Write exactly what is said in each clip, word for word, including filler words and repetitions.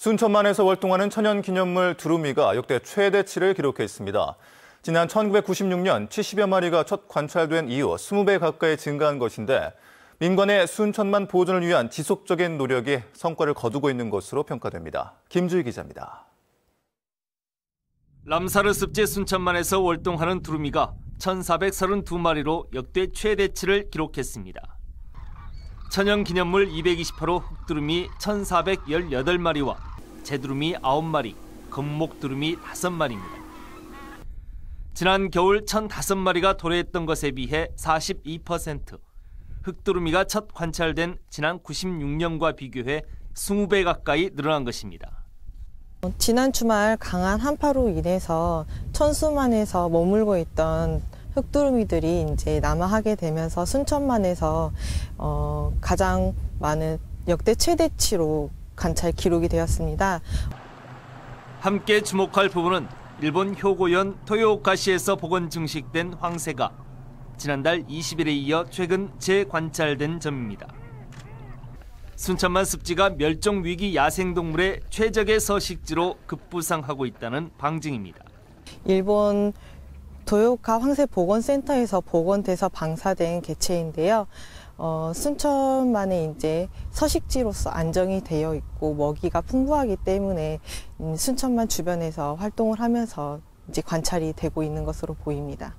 순천만에서 월동하는 천연기념물 두루미가 역대 최대치를 기록했습니다. 지난 천구백구십육 년 칠십여 마리가 첫 관찰된 이후 이십 배 가까이 증가한 것인데 민관의 순천만 보존을 위한 지속적인 노력이 성과를 거두고 있는 것으로 평가됩니다. 김주희 기자입니다. 람사르 습지 순천만에서 월동하는 두루미가 천사백삼십이 마리로 역대 최대치를 기록했습니다. 천연기념물 이백이십팔 호 흑두루미 천사백십팔 마리와 재두루미 아홉 마리, 검은목두루미 다섯 마리입니다. 지난 겨울 천오 마리가 도래했던 것에 비해 사십이 퍼센트, 흑두루미가 첫 관찰된 지난 구십육 년과 비교해 이십 배 가까이 늘어난 것입니다. 지난 주말 강한 한파로 인해서 천수만에서 머물고 있던 흑두루미들이 이제 남하하게 되면서 순천만에서 어, 가장 많은 역대 최대치로 관찰 기록이 되었습니다. 함께 주목할 부분은 일본 효고현 토요오카시에서 복원 증식된 황새가 지난달 이십 일에 이어 최근 재관찰된 점입니다. 순천만 습지가 멸종 위기 야생동물의 최적의 서식지로 급부상하고 있다는 방증입니다. 일본 도요카 황새 복원센터에서 복원돼서 방사된 개체인데요. 어, 순천만의 이제 서식지로서 안정이 되어 있고 먹이가 풍부하기 때문에 순천만 주변에서 활동을 하면서 이제 관찰이 되고 있는 것으로 보입니다.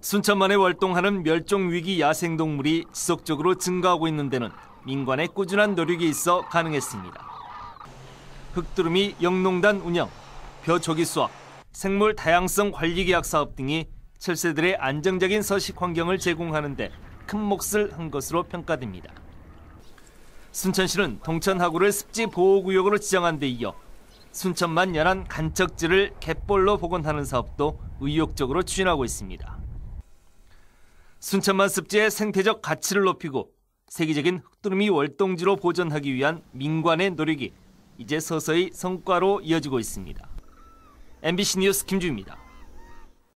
순천만에 월동하는 멸종 위기 야생 동물이 지속적으로 증가하고 있는 데는 민관의 꾸준한 노력이 있어 가능했습니다. 흑두루미 영농단 운영, 벼조기 수확, 생물 다양성 관리 계약 사업 등이 철새들의 안정적인 서식 환경을 제공하는 데 큰 몫을 한 것으로 평가됩니다. 순천시는 동천하구를 습지 보호구역으로 지정한 데 이어 순천만 연안 간척지를 갯벌로 복원하는 사업도 의욕적으로 추진하고 있습니다. 순천만 습지의 생태적 가치를 높이고 세계적인 흑두루미 월동지로 보존하기 위한 민관의 노력이 이제 서서히 성과로 이어지고 있습니다. 엠비씨 뉴스 김주희입니다.